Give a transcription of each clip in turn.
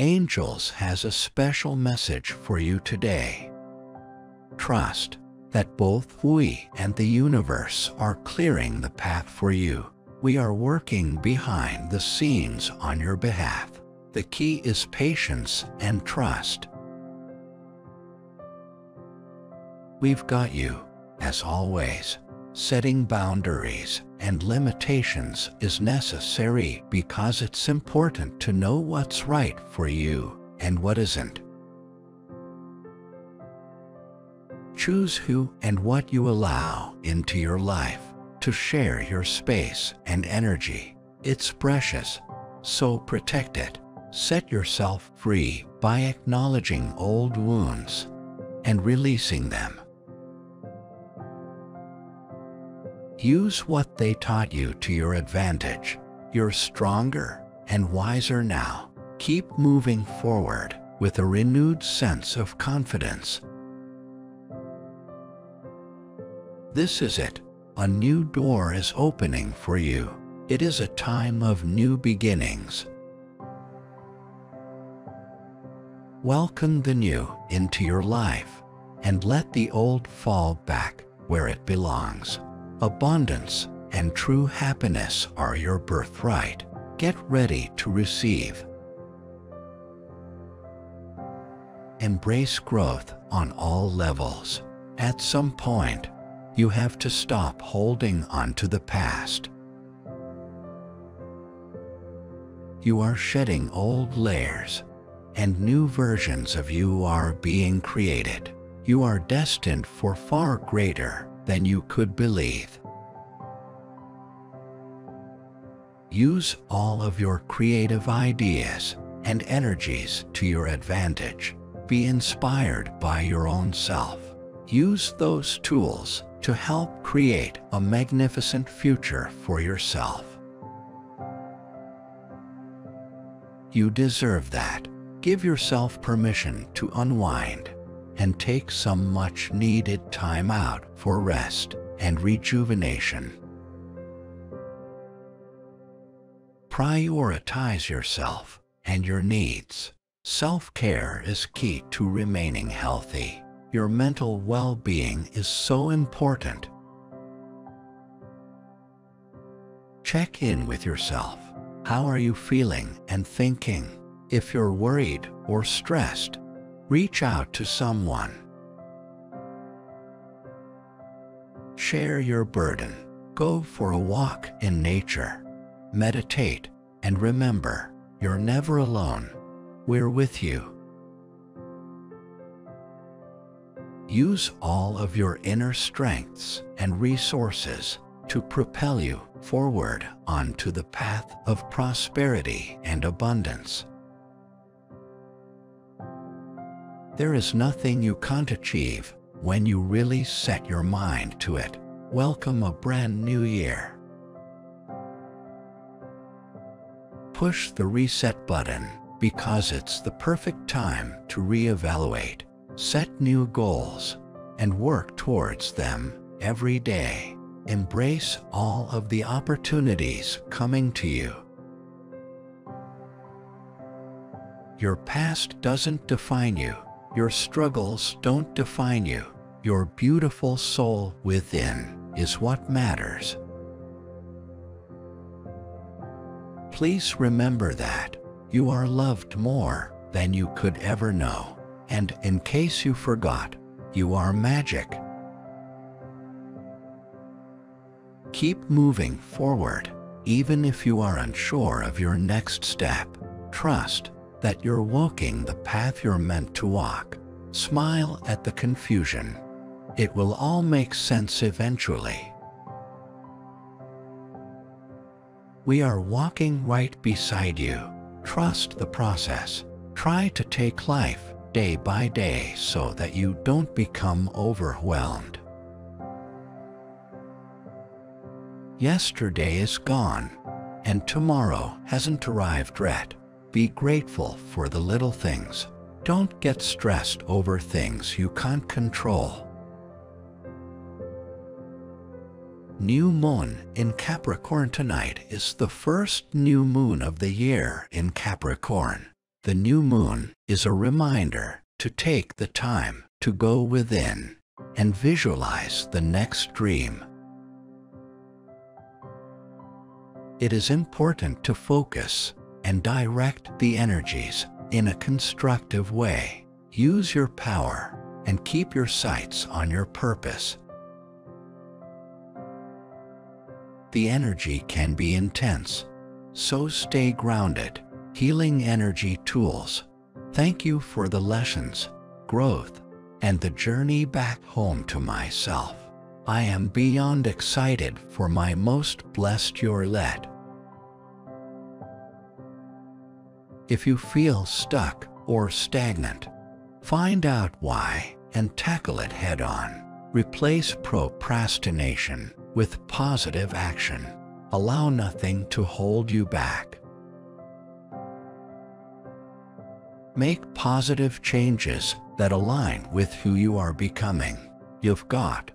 Angels has a special message for you today. Trust that both we and the universe are clearing the path for you. We are working behind the scenes on your behalf. The key is patience and trust. We've got you, as always. Setting boundaries and limitations is necessary because it's important to know what's right for you and what isn't. Choose who and what you allow into your life to share your space and energy. It's precious, so protect it. Set yourself free by acknowledging old wounds and releasing them. Use what they taught you to your advantage. You're stronger and wiser now. Keep moving forward with a renewed sense of confidence. This is it. A new door is opening for you. It is a time of new beginnings. Welcome the new into your life and let the old fall back where it belongs. Abundance and true happiness are your birthright. Get ready to receive. Embrace growth on all levels. At some point, you have to stop holding on to the past. You are shedding old layers, and new versions of you are being created. You are destined for far greater than you could believe. Use all of your creative ideas and energies to your advantage. Be inspired by your own self. Use those tools to help create a magnificent future for yourself. You deserve that. Give yourself permission to unwind and take some much-needed time out for rest and rejuvenation. Prioritize yourself and your needs. Self-care is key to remaining healthy. Your mental well-being is so important. Check in with yourself. How are you feeling and thinking? If you're worried or stressed, reach out to someone. Share your burden. Go for a walk in nature. Meditate, and remember, you're never alone. We're with you. Use all of your inner strengths and resources to propel you forward onto the path of prosperity and abundance. There is nothing you can't achieve when you really set your mind to it. Welcome a brand new year. Push the reset button because it's the perfect time to reevaluate, set new goals, and work towards them every day. Embrace all of the opportunities coming to you. Your past doesn't define you. Your struggles don't define you. Your beautiful soul within is what matters. Please remember that you are loved more than you could ever know. And in case you forgot, you are magic. Keep moving forward, even if you are unsure of your next step. Trust that you're walking the path you're meant to walk. Smile at the confusion. It will all make sense eventually. We are walking right beside you. Trust the process. Try to take life day by day so that you don't become overwhelmed. Yesterday is gone, and tomorrow hasn't arrived yet. Be grateful for the little things. Don't get stressed over things you can't control. New moon in Capricorn tonight is the first new moon of the year in Capricorn. The new moon is a reminder to take the time to go within and visualize the next dream. It is important to focus and direct the energies in a constructive way. Use your power and keep your sights on your purpose. The energy can be intense, so stay grounded. Healing energy tools. Thank you for the lessons, growth, and the journey back home to myself. I am beyond excited for my most blessed year yet. If you feel stuck or stagnant, find out why and tackle it head on. Replace procrastination with positive action. Allow nothing to hold you back. Make positive changes that align with who you are becoming. You've got.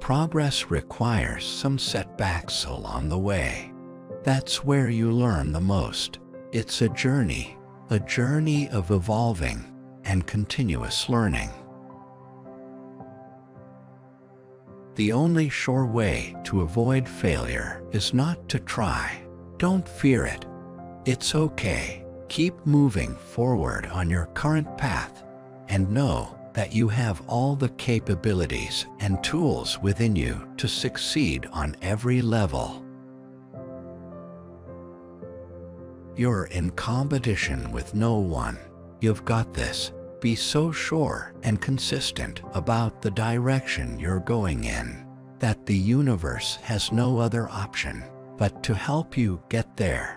Progress requires some setbacks along the way. That's where you learn the most. It's a journey of evolving and continuous learning. The only sure way to avoid failure is not to try. Don't fear it. It's okay. Keep moving forward on your current path and know that you have all the capabilities and tools within you to succeed on every level. You're in competition with no one. You've got this. Be so sure and consistent about the direction you're going in that the universe has no other option but to help you get there.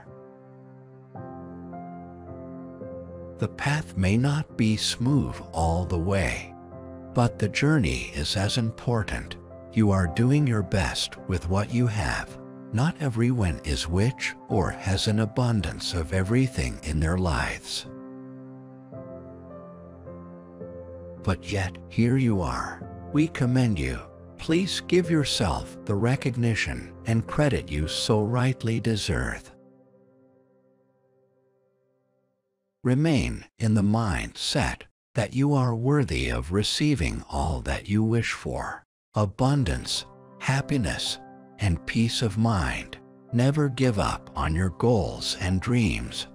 The path may not be smooth all the way, but the journey is as important. You are doing your best with what you have. Not everyone is rich or has an abundance of everything in their lives. But yet, here you are. We commend you. Please give yourself the recognition and credit you so rightly deserve. Remain in the mindset that you are worthy of receiving all that you wish for. Abundance, happiness, and peace of mind. Never give up on your goals and dreams.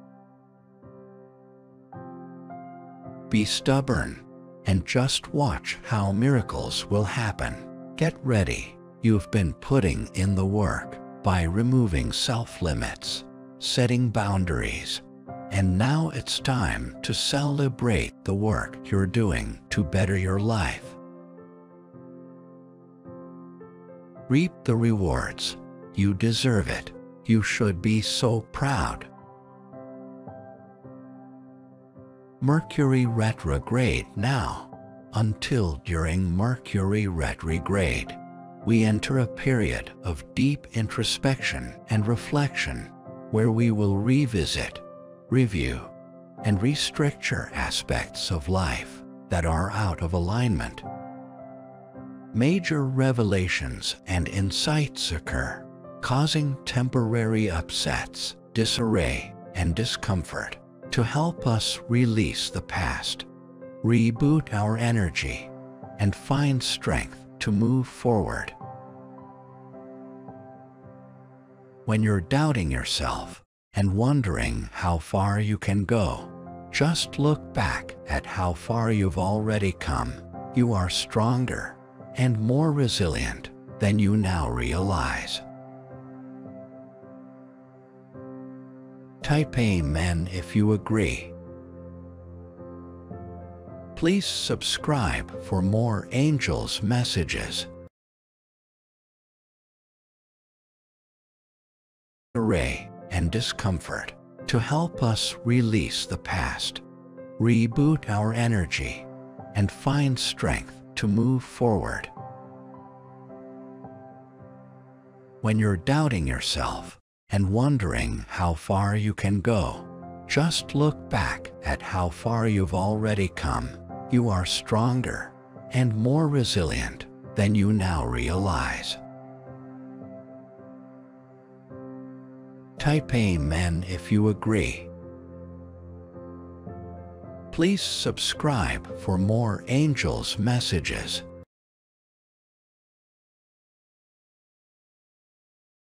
Be stubborn and just watch how miracles will happen. Get ready. You've been putting in the work by removing self-limits, setting boundaries. And now it's time to celebrate the work you're doing to better your life. Reap the rewards. You deserve it. You should be so proud. Mercury retrograde now. Until during Mercury retrograde, we enter a period of deep introspection and reflection where we will revisit, review, and restructure aspects of life that are out of alignment. Major revelations and insights occur, causing temporary upsets, disarray, and discomfort to help us release the past, reboot our energy, and find strength to move forward. When you're doubting yourself, and wondering how far you can go, just look back at how far you've already come. You are stronger and more resilient than you now realize. Type Amen if you agree. Please subscribe for more angels' messages. Hooray! And discomfort to help us release the past, reboot our energy, and find strength to move forward. When you're doubting yourself and wondering how far you can go, just look back at how far you've already come. You are stronger and more resilient than you now realize. type Amen if you agree. Please subscribe for more Angels messages.